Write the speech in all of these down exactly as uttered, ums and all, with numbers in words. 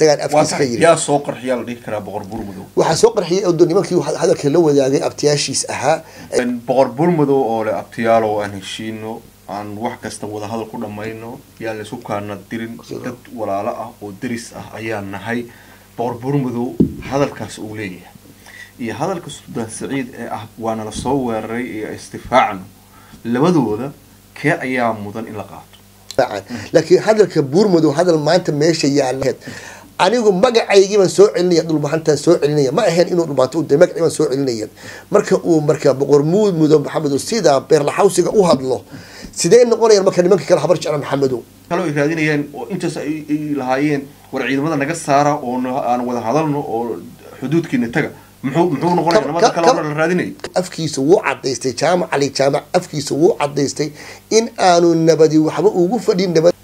سجل أفكس خير. يا سوق رحيل ليه كنا بقر بورمدو. وحسوق رحيل أودني ما كيو هذا كلو وده عن أبتياش يسأها. من بقر بورمدو أو لأبتيارو عن هالشيء عن واحد كستو هذا كله ما إنه يعني سوق عنا ترين تد ولا لا ودرس أيان هاي بقر بورمدو هذا الكسؤولية. إيه هذا الكسؤولية سعيد وأنا لصور رأي استفعاله لبدو هذا كأيام مدن إلا قاعد. بعد لكن هذا الكبورمدو هذا المعنت ماشي يعني. أنا يقول مجا أيجي من سوء علنية دول بحنت سوء علنية ما أهين إنه ربعتو ده مجا من سوء علنية مركب ومركب بقرمود مدن محمد السيدة بيرلحوسي قوهاد الله سيدة إنه قرية المكان المكان كله حبرش على محمدو قالوا يكادين يعني وإنت لهاين ورعيد مثلا نجس سارة وأنا وده هذلنا وحدود كنا تجا محو محو نقول ما تكلم عن الراديني أفكي سوء عديستي جامع علي جامع أفكي سوء عديستي إن أنا النبدي وحبوا وقفدين نبدي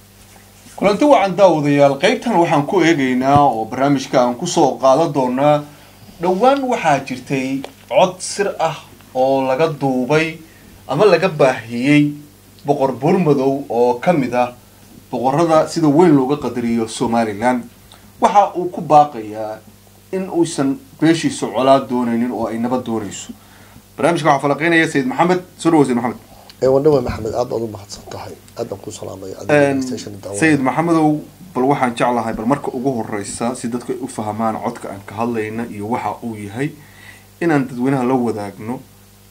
kulantu waxaan daawadayaal qaybtan waxaan ku eegaynaa oo barnaamijka aan ku soo qaadan doona dhawaan waxa jirtay cod sir ah oo laga duubay ama laga baahiyay boqor Buurmadow oo kamid ah boqorada sida weyn looga qadariyo Somaliland waxa uu ku baaqayaa in uu san beeshiisa colaad doonaynin oo ay nabad doonayso barnaamijka waxa falaqeynaya Sayid Maxamed Surwasi Maxamed ونوى محمد عبد الله محمد عبد كل سلام سيد محمد بالوحى إن شاء الله هاي بالمركب وجوه الرئيس سيدتك يفهمان عدك أن كهالينا يوحى ويهي إن أنت دوينها لو ذاك إنه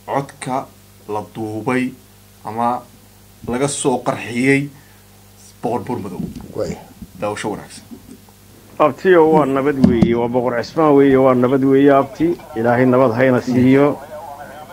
عدك للدوبي أما لقصو قرحيي بقر بورمدو كويس ده شو رأيك؟ أبتي هو النبدوي وبقر عسماوي هو النبدوي أبتي إلهي النبض هاي نسيه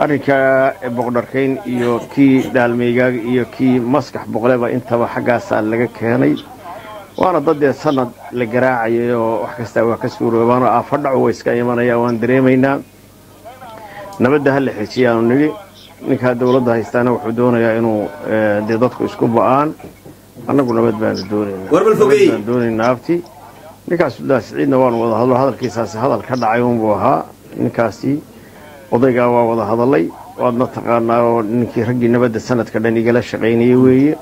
أركا بقدركين يوكي دالميجا يوكي مسكح بقلبه أنت وحاجة سالك هني وأنا ضد السند لجراع يو وحكست وحكسور وأنا أفرع ويسكاي من يا واندري مينا نبدأ هالحكي أنا نجي نكاد ولد هايستانا وحدونا يا إنه ضدك يسكب وآن أنا قلنا بدنا ندوري ندوري نافتي نكاس بدأ سعيد نوان والله هذا الكيساس هذا الكذا عيون بوها نكاسي odayga waa wada hadalay waadna taqaanaa ninkii ragii nabadda sanadka dhan igala shaqeynay weeye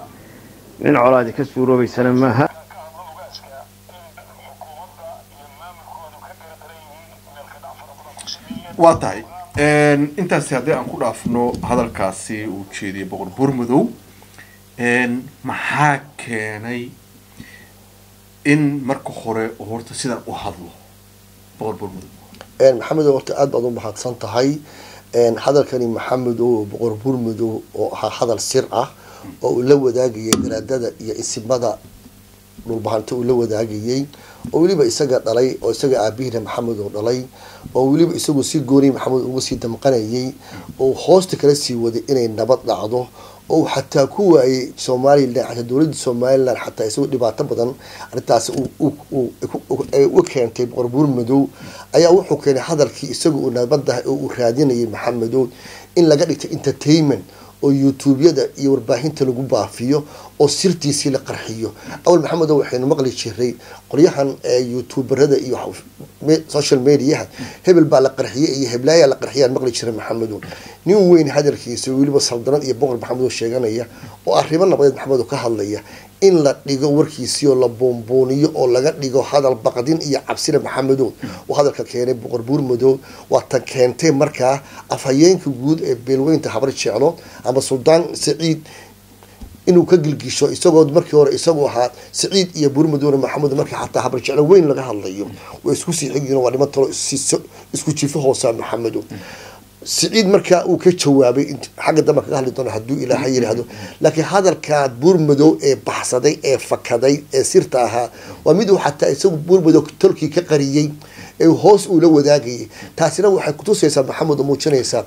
in colaad ka suuroobay sanamaha waa tahay een intaas hadii aan ku dhaafno hadalkaasi uu jeediyay boqor Buurmadow een maxaa keenay in marka hore horta sidan u hadlo boqor Buurmadow إن محمد وقت أدب أظن بحد صنطة هاي إن حضر كريم محمد وبقر بورمدو وحضر السرعة ولو داجي يقدر يسمى ربحان تقول لو داجي أولي بيسجد علي أو يسجد عبيه محمد علي أولي بيسجد سيد جوري محمد وسيد دمقاني أو خاص تكرسي ودي إن النبات لعضه أو حتى كوا سومالي حتى دولد سومالي حتى يسوي اللي بعد تبضن على التعس و و وكان بقر بورمدو أي وحو كان حضر كي يسوي ونبضه وخادين محمدو إن لقيت إنترتينمنت أو يوتيوب يدا يربحين تلقوا بعفيه أو سيرتي سيل قرحيه أول محمدو حين مقلي شهري قريحا يوتيوبر هذا يحوف سوشيال ميديا هبل بالقرحيه هبلايا القرحيه مقلي شهري محمدو نيو وين حضر كي يسوي اللي بس حضرنا يبقر محمدو الشيغانية وأخيرا بقيت محمدو كهالية إن لا ديجو وركيسيو لا بومبونيو أو لا ديجو هذا البقدين يا عبسير محمدو وهذا كان بقر بورمدو وتكنتي مركا أفايين كجود بلوين تحبر الشعلو أما السلطان سعيد إنه كجل جيشو يسوقوا مركي ورا يسوقوا حات سعيد يا بورمدو محمد مركي حتى حبر الشعلو وين لقى هاليوم ويسكوسي حقينه ولا ما ترى يسكوتشي فيه حسام محمدو سعيد مركا وكتشوابي حق دمك اهل دون حدو الى حي هذا لكن هذا الكاد بورمدو اي بحصدي اي فكدي اي سيرتاها ومدو حتى يسوق بورمدو تركي كقريي اي هوس ولا وداغي تاسنا waxay ku tusaysaa maxamed muujinaysa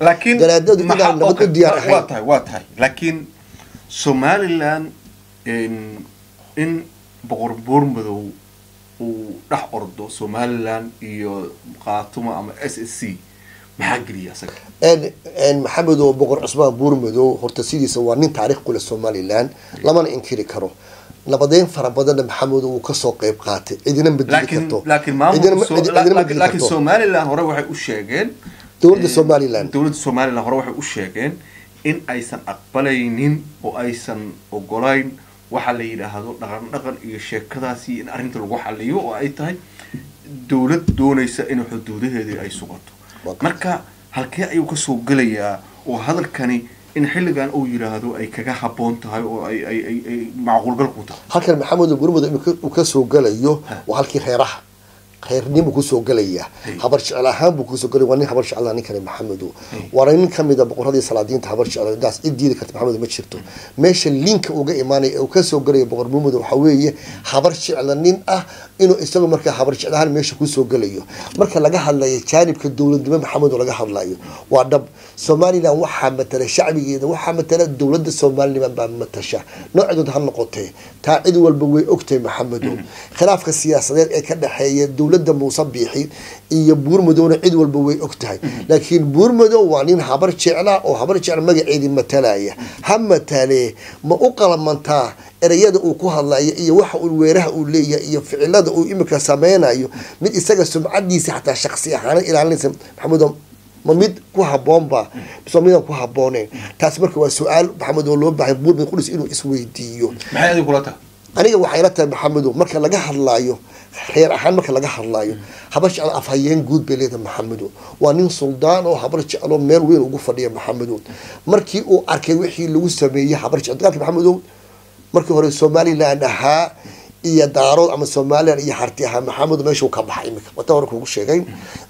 galaadadu ilaa nabad u diyaarahay waa tahay waa tahay laakiin Somaliland in in boqor Buurmadow ودح أرضه سومالان يو قاتمة أم إس إس سي محجري يا سكر. أن أن محمد وبقر عصبة بورمدو هرتسيدي سوارين تاريخ كل سوماليلان لما ننكر كره. نبدين فربنا محمد وكسوق يبقاته. إدينا بدي لكن لكن ما لكن سوماليلان هو روح وشجين. تولد سوماليلان. تولد سوماليلان هو روح وشجين إن أيسن أقبلينين وأيسن أقولين وحليل هذا نقل نقل يشكراسي إن أنت الروح عليه وأيتها دولة دون إنه حدودها دي أي سقطه مركا هالكيا يوكسو قليا وهذا الكني إن حل كان أو يلا هذا أي كجا حبونت هاي أو أي أي أي أي معقول بالقطة هالكيا محمد بقول مده يوكسو قليا وهالكيا خيرها خيرني بكسو قليا حبرش على هم بكسو قليا واني حبرش على نكرم محمدو ورين كم إذا بقول هذه صلادين تحبرش على الناس إدي لك محمد ما شرته ماشي اللينك وجا إيماني وكسو قليا بقول بمدو حويه حبرش على نين أه إنه استلموا مركب حبرش على هال ماشي كسو قليا مركب لقاها الله يتشارب كدولة دم محمد ولقاها الله يو وعدب سومالي لا وحى مثلا شعبي إذا وحى مثلا دولة السومالي ما بمتشى نقعدوا ده النقطة تعدوا البوي أكتي محمدو خلاف السياسة ده كنا حيا ولد موسى بيحي إيه بورمدو عدول بوي أكتاي لكن بورمدو وعنين حبرت شعلا أو حبرت شعلا ما جاء عيد متلاية هم تالي ما أقل من تا إرياد أوكوها الله إيه وحق الويره أولي إيه فعلا ده إمك سمينا إيه من إستجا سمعدي سحتها شخصية أنا إلى عن اسم محمد مميد كوها بومبا بسمينا كوها بونين تاسمرك والسؤال محمد ولو بعد بور بنقول إنه إسويديو محمد قولتها أنا وحيرتها محمدو مركل لجح الله إيه خير أحيان مركب لقاح الله يوم حبرش على أفهين جود بليد محمدو وانين سلطان وحبرش على مير وين وقف ليه محمدو مركي أو أركيوحي اللي وسميه حبرش أدرك محمدو مركب هو الصومالي لأنها إيه دارو أما الصومالي إيه حرتيها محمد ماشي وكبح إيمك وتورك وقول شيئين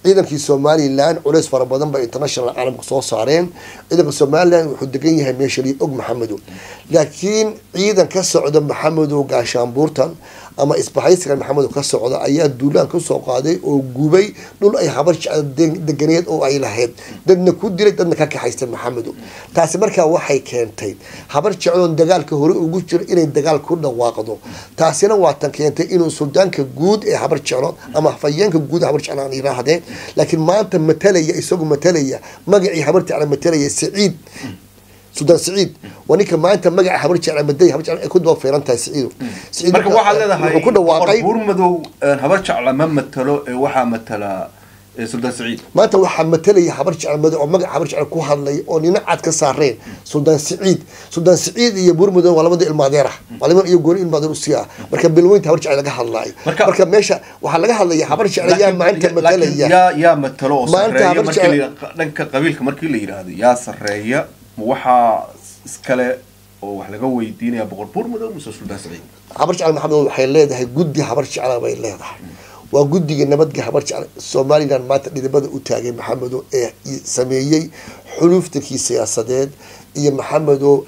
إذا كي الصومالي لأن أوليس فربضان بإنترناشنال العالم قصص صارين إذا الصومالي وحدقينها ماشي ليه أج محمدو لكن إذا كسعود محمدو قاشان بورتن أما إسبحيس كان محمد وكسر على أياد دولان كسر قاضي وجوبي دول أي حبرش دين دجنيات أو أي لحد دنا كود ديرت دنا كاك حيست محمدو تاسمر كواحد كينتين حبرش عون دجال كهرب وجوشر إلى الدجال كنا واقضوا تاسينا واتن كينتين إنه السودان كجود أي حبرش عون أما حفيان كجود حبرش عن عن راحدين لكن ما أنت متلية يسوق متلية ما جاي حبرت على متلية سعيد سودان سعيد وانك ما أنت مجا حبرتش على مدي حبرتش على كده وفيرانتها سعيد سعيد مركب واحد هذا هاي كده واقعي بورمدو حبرتش على مم مثلا واحد مثلا سودان سعيد ما أنت واحد مثلا حبرتش على مدي أو مجا حبرتش على كوه اللي أني نقعد كسارين سودان سعيد سودان سعيد يبورمدو ولا مدي المادرة ولا مدي يقولين المادرة السياء مركب بالوين حبرتش على جه الله مركب ماشى وحلا جه الله حبرتش على يا ما أنت مثلا يا يا مثلا ما أنت حبرتش على لك قبيلك مركب اللي هذا يا سرية وحا سكالة وحلقة ويدين يا بقر بورمدو موسى سلطان سعيد حبرش على محمد وحيلاد هي جدي حبرش على ويلاد وجدي النبات حبرش على الصومالي لأن ما تقدر بدأ وتاجي محمد إيه سميي حلوف تركي سياسات إيه محمد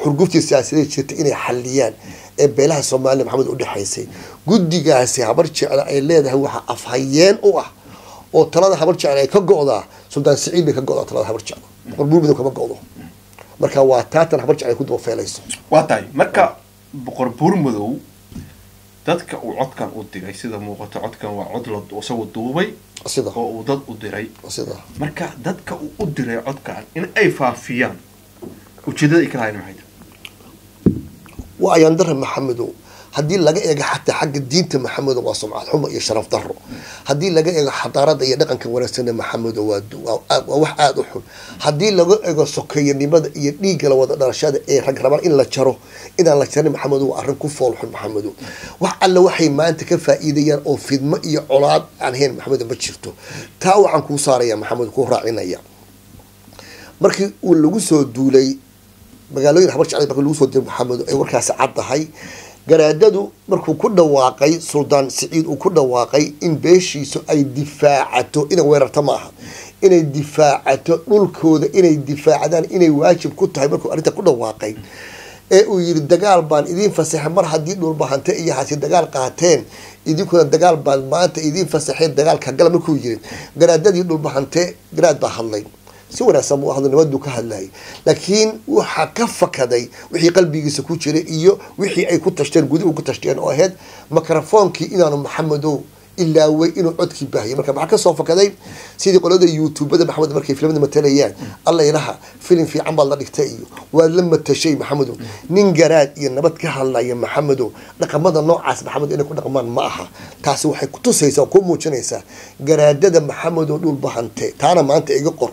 حرقوفتي السياسات شتيني حليان بلاها الصومالي محمد قولي حيسي جدي جاسي حبرش على ويلاد هو أفهيان أوه أو ترى حبرش على كجودة سلطان سعيد بكجودة ترى حبرش على بقر بورمدو كجودة marka waa taatan habarci ay ku doofayleyso waa tahay marka Boqor Buurmadow dadka uu codkan u diray sida muuqato codkan waa cod la soo duubay sida oo dad u diray sida marka dadka uu u diray codkan in ay faafiyaan ujeedada ay ka hayaan maxay waa ayaan dar Maxamedow haddii laga eego xataa xagga diinta Maxamedow waa sumcad xumo iyo sharaf darro haddii laga eego xadaarada iyo dhaqanka wanaagsan ee Maxamedow waa wax aad u xun haddii laga eego sokeeynimada iyo dhiigga la wada dhalashada ee rag rabaan in la jaro inaan la jarin Maxamedow waa arrin ku fool xun Maxamedow wax alla waxay maanta ka faa'iideeyaan oo fidmo iyo colaad aan heen Maxamedow ma jirto taa waxaan ku saaraya Maxamedow ku raacinaya markii uu lagu soo duulay magaalooyin Habarsh Cali markii lagu soo diray Maxamedow ay warkaas cad tahay garaadadu markuu ku dhawaaqay Sultan Saciid uu ku dhawaaqay in beeshiisu ay difaacato inay weerarto maaha inay difaacato dhulkooda inay difaacadaan inay waajib ku tahay markuu arinta ku dhawaaqay ee uu yiri dagaal baan idin fasaxay mar hadii dhul bahanta iyo haasi dagaal qaateen idinkuna dagaal baan maanta idin fasaxay dagaalka galab markuu yiri garaadadii dhul bahanta garaad baa hadlay si wanaagsan buu hadal nabad ka hadlay laakiin waxa ka fakaday wixii qalbigiisa ku jiray iyo wixii ay ku tashteen gudi uu ku tashteen oo ahayd mikrofoonkii inaanu maxamedow ilaa way inuu codki baahay marka waxa ka soo fakaday sidii qolada youtube-da maxamed markay filimada matalayaan alla ilaha filim fiican baa la dhigtay iyo waa la matashay maxamedow nin garaad iyo nabad ka hadlaya maxamedow dhaqamada noocaas maxamed inay ku dhaqmaan ma aha taasi waxay ku tusaysaa ku muujinaysaa garaadada maxamedow dhul bahantay taana maanta iga qor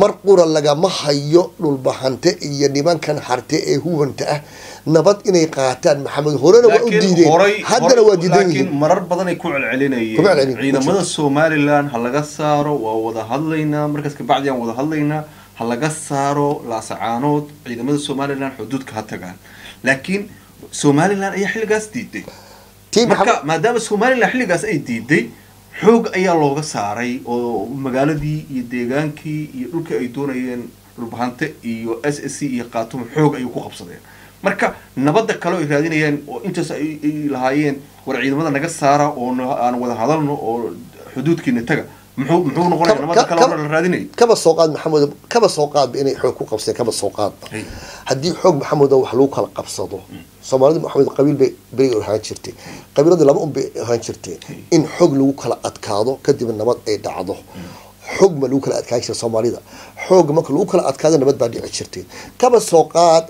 مرقورا لقى محيو للبحانتي ينبان كان حرتي هوانتا نبات إني قاتان محمد هورينا وأوديدين حتى لو أوديدين لكن مرار بدنا يكون علينا إذا مدى سوماليلاند هلا قصاروا ووضع هلينا مركز كبعد يوم وضع هلينا هلا قصاروا لاسعانوت إذا مدى سوماليلاند حدود كهتقان لكن سوماليلاند أي حل قاس ديدي ما دام سوماليلاند حل قاس أي ديدي حوق أي لوغة ساري أو مقالة دي يديغانكي يقولك أي دونيين ربحانتي يو اس اسي يقاتهم حوق أي كوخب صدين مركا نبادك كالو إخلادينيين أو إنتس إلهايين ورعيد مدى نقص سارة أو نوضا هادلن أو حدود كي نتاقا محو محو نقولين نبادك كالو إخلادينيين كبا السوقات محمد كبا السوقات بإني حوق كوخب صدين كبا السوقات هدي حوق محمد أو حلوك هالقب صدو صومالي محمد القبيل بي بي هانشرتي قبيل هذا لما أم بي هانشرتي إن حق لوك على أتكاده كدي من نبض أي دعضه حق ملوك على أتكاده صومالي ده حق ملوك على أتكاده نبض بعد عشرتين كم السوقات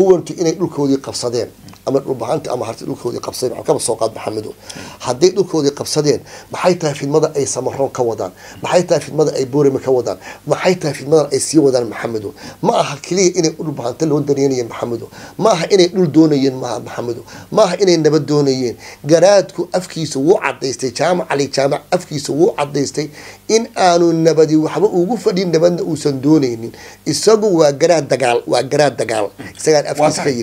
هو أنت إني لوك ودي قبصدين أما ربحانت أما هرت لوك ودي قبصدين كم السوقات محمدو حديت لوك ودي قبصدين محيتها في المدى أي سمران كودان محيتها في المدى أي بوري مكودان محيتها في المدى أي سيودان محمدو معها كلي إني ربحانت لوندنيين محمدو معها إني لودونيين مع محمدو معها إني نبدونيين جراتكو أفكي سووا عديستي جامع علي جامع أفكي سووا عديستي إن أنو نبدي وحب وقفدين نبنا وسندونيين السجوا وجرات دجال وجرات دجال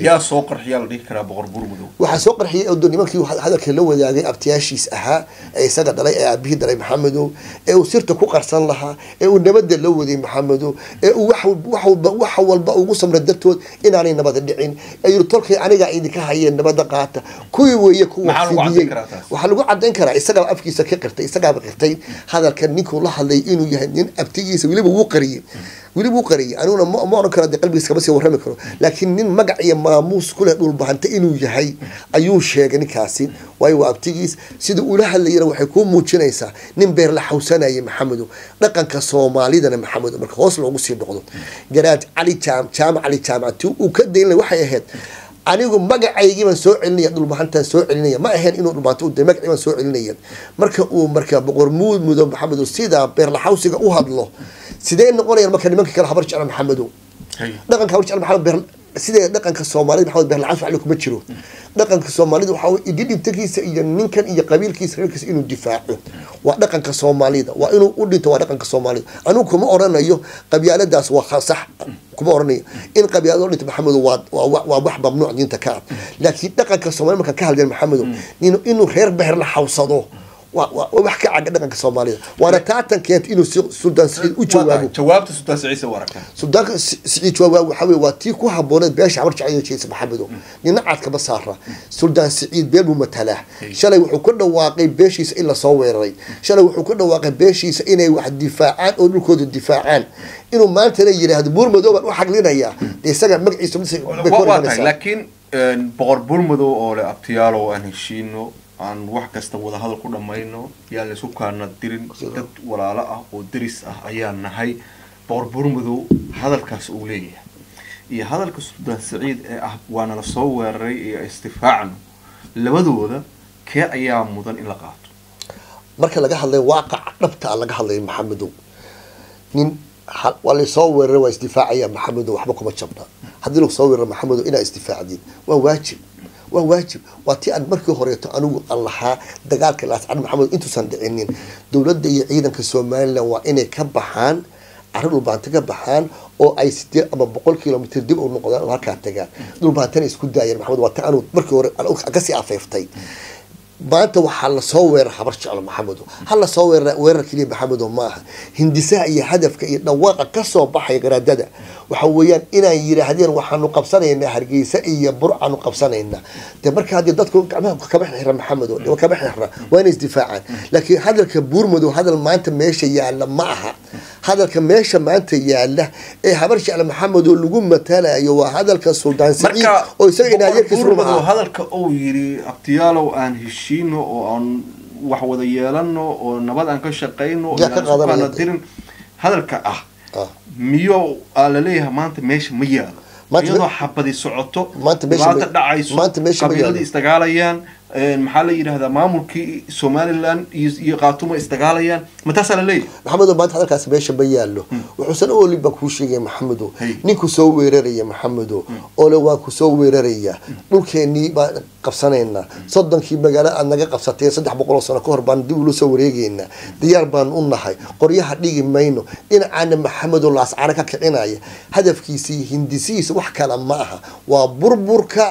يا سوق رحيل دي كرا بقر بورمدو وحا سوق رحيل ودني مالكي هذا كان لو وداغي ابتياشيس اها اي سدا دلي ابي دلي محمدو اي سيرته كو قرسن لها اي نبد لو ودي محمدو اي وخ وخ وخ والبا ugu samradabtood in aanay nabad dhicin ay tolkay aniga aydi ka hayeen nabad qaata kuwi weeye kuwa fiidiyay waxa lagu cadeyn karaa isaga afkiisa ka qirtay isaga baqirtay hadalkan ninku la hadlay inuu yahay nin abtigiisa waliba uu qariyay waliba uu qariyay anuna ma oran karaa qalbigiisa kama sii warrami karo laakiin nin magaciye maamuus kule dhul bahanta inuu yahay ayuu sheegay ninkaasi way waabtigiis sida uu la hadlayna waxay ku muujinaysaa nin beer la xawsanayay maxamedow dhaqanka Soomaalidana maxamedow marka hoos loogu sii noqdo garaad ali jaam jaam ali jaamatu uu ka deynay waxay ahayd anigu magacayga ma soo celinaya dhul bahantan soo celinaya ma ahayn inuu dhulbaanto u day magacayga ma soo celinaya marka uu marka Boqor Buurmadow maxamedow sida beer la xawsiga u hadlo sidee noqonayaan marka nimanka kala habar jecel maxamedow dhaqanka habar jecel maxamedow سيدي دقنك الصومالي محمد بن العاف عليكم بتشرو دقنك الصومالي وحاول يدير يبتكيس إذا من كان إذا قبيل كيس ركز إنه الدفاع ودقنك الصومالي ده وإنه قولي تو دقنك الصومالي أنا كم أورنا يو قبيلة داس وخاصح كم أورني إن قبيلة قولي محمد واد ووحب ممنوع دين تكعب لكن دقنك الصومالي ما كان كهل دين محمد إنه إنه خير بحر لحوصده وبحكي عن دقنك الصومالي وأنا تاتا كانت إنه سودان سعيد وجوابه جوابته سودان سعيد سوارك سودان سعيد جوابه وحاول واتيك وحبونات باش عمرت عين شيء محمدو لنعتك بصارة سودان سعيد بين ممثله شلي وحكونا واقي باش يسئل صويري شلي وحكونا واقي باش يسئل واحد دفاعان أو نكود الدفاعان إنه ما أنت نجي هذا بورمدوب وحق لنا إياه يسجل مقعي سمسك لكن بقر بورمدوب أو لأبتياله وأنشينه aan wax kasta wada hadal ku dhamayno yaa la sukaana dirin dad walaal ah oo diris ah ayaa nahay Boqor Buurmadow hadalkaas uu leeyahay iyo hadalka Suudaan Saciid ee ah waana la soo weeraray iyo istifaacan labadooda kee ayaa mudan in la qaato marka laga hadlay waaqac dhabta laga hadlay Maxamedow nin wali soo weeraray waa istifaacaya Maxamedow waxba kuma jabna hadii loo soo weeraray Maxamedow ina istifaacidin waa waajib وواجب واتي أن مركي هريت أنو الله دجالك الأس عن محمد أنتو صندقينين دولة دي عيدا كسومالي وإني كبحان عرلو بعد كبحان oo ay siddeed ama boqol kiilomitir dib u noqdaan halkaa tagaan dul baatan isku daayeen maxamed waa taanu markii hore ka si afeeftay maanta waxaa la soo weerar habar jecel maxamedo ha la soo weerar weerar kaliya maxamedo maaha hindisaha iyo hadafka iyo dhawaaqa ka soo baxay garaadada waxa weeyaan inay yiraahdeen waxaanu qabsanaynaa Hargeysa iyo Burcaanu qabsanaynaa de marka hadii dadku gacmaha ka baxayra maxamedo iyo ka baxayra waa inay isdifaacaan laakiin hadalka Buurmadow hadal maanta meesha yaala ma aha hadalka meesha maanta yaala ee habar jecel maxamedo lagu matalayo waa hadalka Suldaan Siciid oo isaga inaad yarka Buurmadow hadalka uu yiri abtiyaalow aan شينو أو أن وحوض يالنو أو نبض أن كشقينو أنا ترين هذا الكأه ميو على ليه ما أنت مش ميال ميو حبة دي سعته ما أنت مش ما أنت مش قبيلة استقاليان المحلي هذا ما ملكي سوماليلاند يقاتموا استقاليان ما تسأل ليه محمد وبعد هذا كاس مش ميال له وحسن أولي بكوشي يا محمدو نيكو سوي ريا محمدو أولي واكو سوي ريا ممكن قبسانينا صدق كي مجالا أن نجا قبساتي صدق بقول صنا كهربان دولو سوريجينا ديار بان أمنا حي قرية حديقي ماينو إن عن محمد الله سعرك كعناية هدف كيسي هندسيس وحكلا معها وبربركا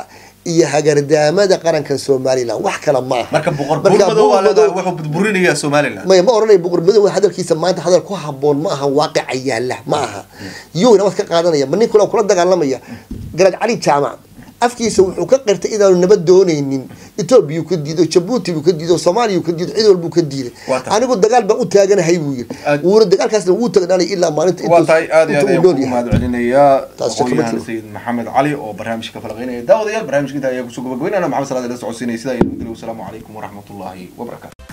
إيه هجر دامة دا قرن كان سوماليلاند وحكلا معها مركب بقر بقر ولا واحد بوريني يا سوماليلاند ما يبقى أورني بقر بدو هذا كيس ما أنت هذا كوه بون معها واقعية له معها يو نمسك قادنا يا مني كلام كلام ده قال لما يا قرد علي تجمع أفكيس وحكرت إذا النبض دوني إن إثيوبي يكديد وشبوتي يكديد وصومالي يكديد عدول يكديد أنا قلت دقال بقولت هاجنا هيبوير ورد دقال كاس نقولت أنا إلا ما نت وطاي آدي آدي محمد علينا يا أخويا سيد محمد علي أو برامج كفلغينا داود يا برامج كده يا كسوق بقولنا أنا محمد صلاح الدرس عسيني سيدا يقول السلام عليكم ورحمة الله وبركاته.